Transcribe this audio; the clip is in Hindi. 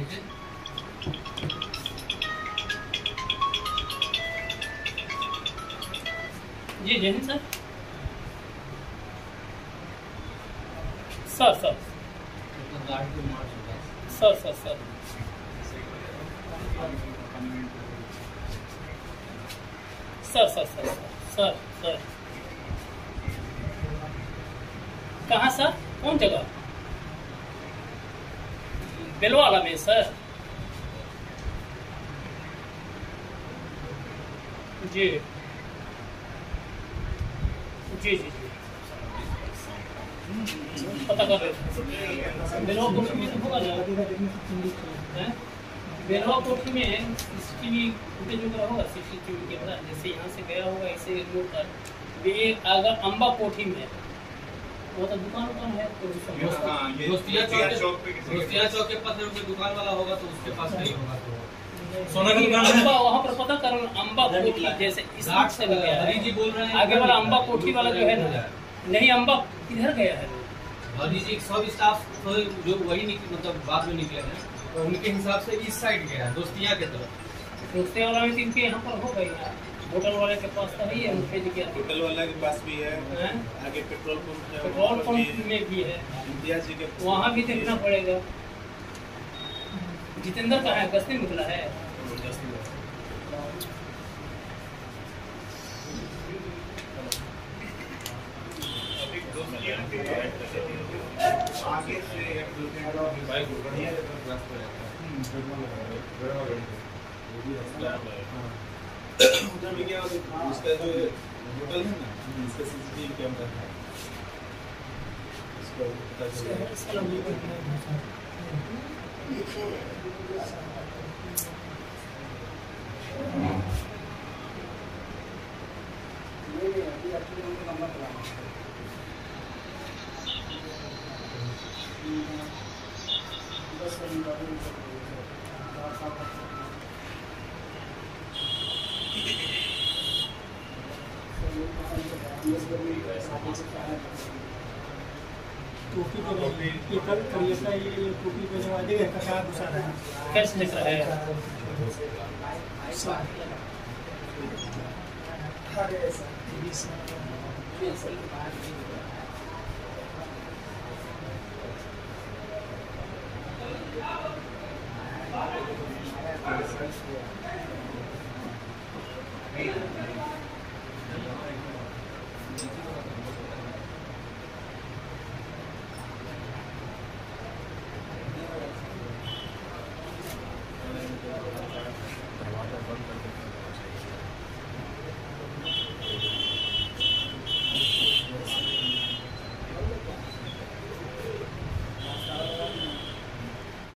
जी Jain sir sir sir sir sir sir sir sir sir sir sir कहाँ सर कौन जगह बेलवाला में सर जी जी जी जी पता कर बेलवा कोठी में तो होगा ना बेलवा कोठी में सीसीटीवी फुटेज वगैरह होगा सीसीटीवी कैमरा जैसे यहाँ से गया होगा ऐसे रोड पर ये अगर अम्बा कोठी में वो तो दुकान उकान है तो दोस्तिया चौक के पास जो दुकान वाला होगा तो उसके पास नहीं होगा तो सोना की दुकान है वहाँ पर पता करो अम्बा कोठी जैसे इस आठ से लग गया हरी जी बोल रहे हैं आगे वाला अम्बा कोठी वाला जो है ना नहीं अम्बा किधर गया है हरी जी सब स्टाफ जो वही मतलब बाद में निकले हैं तो उनके हिसाब से इस साइड गया है दोस्तिया के तरफ दोस्तिया वाला भी इनके यहाँ पर हो गया होटल वाले के पास तो ही है मुझे जो क्या होटल वाला के पास भी है आगे पेट्रोल पंप में भी है इंडिया जी के वहाँ भी देखना पड़ेगा जितेंद्र का है गश्ती निकला है आगे से एक उधर भी क्या उसका जो होटल है ना उसका सीसीटीवी कैमरा है उसका टोपी को ये कल करिएगा ये टोपी पे जो आएगा कसार दूसरा है कैसे निकला है सारे